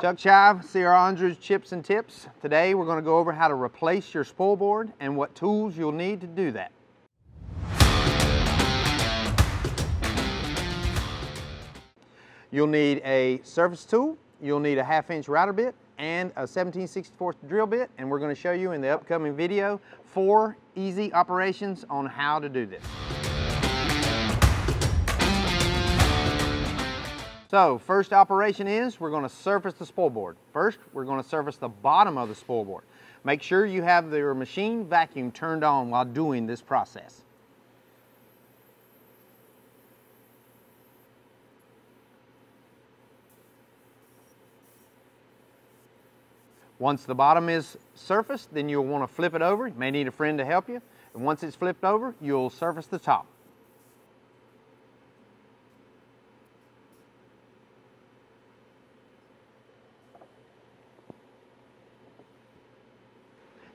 Chuck Chive, C.R. Onsrud Chips and Tips. Today we're going to go over how to replace your spoil board and what tools you'll need to do that. You'll need a surface tool, you'll need a 1/2-inch router bit and a 17/64 drill bit, and we're going to show you in the upcoming video 4 easy operations on how to do this. So, first operation is we're going to surface the spoil board. First, we're going to surface the bottom of the spoil board. Make sure you have your machine vacuum turned on while doing this process. Once the bottom is surfaced, then you'll want to flip it over. You may need a friend to help you. And once it's flipped over, you'll surface the top.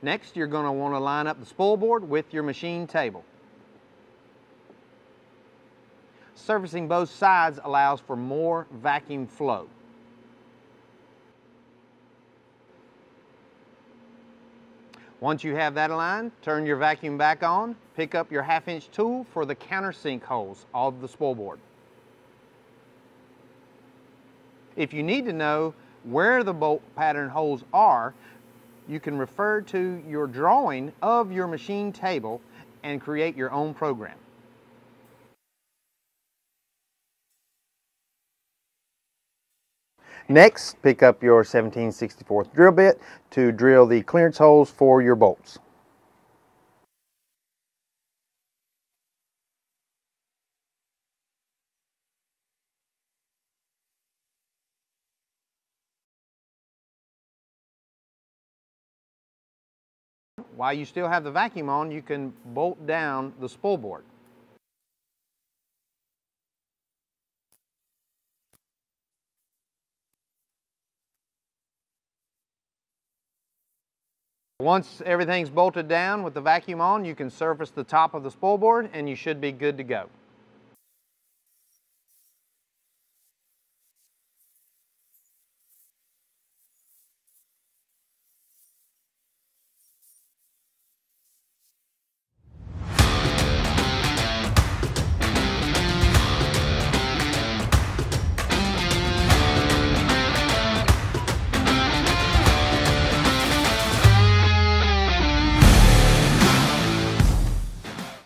Next, you're going to want to line up the spoil board with your machine table. Surfacing both sides allows for more vacuum flow. Once you have that aligned, turn your vacuum back on, pick up your 1/2-inch tool for the countersink holes of the spoil board. If you need to know where the bolt pattern holes are, you can refer to your drawing of your machine table and create your own program. Next, pick up your 17/64 drill bit to drill the clearance holes for your bolts. While you still have the vacuum on, you can bolt down the spoil board. Once everything's bolted down with the vacuum on, you can surface the top of the spoil board and you should be good to go.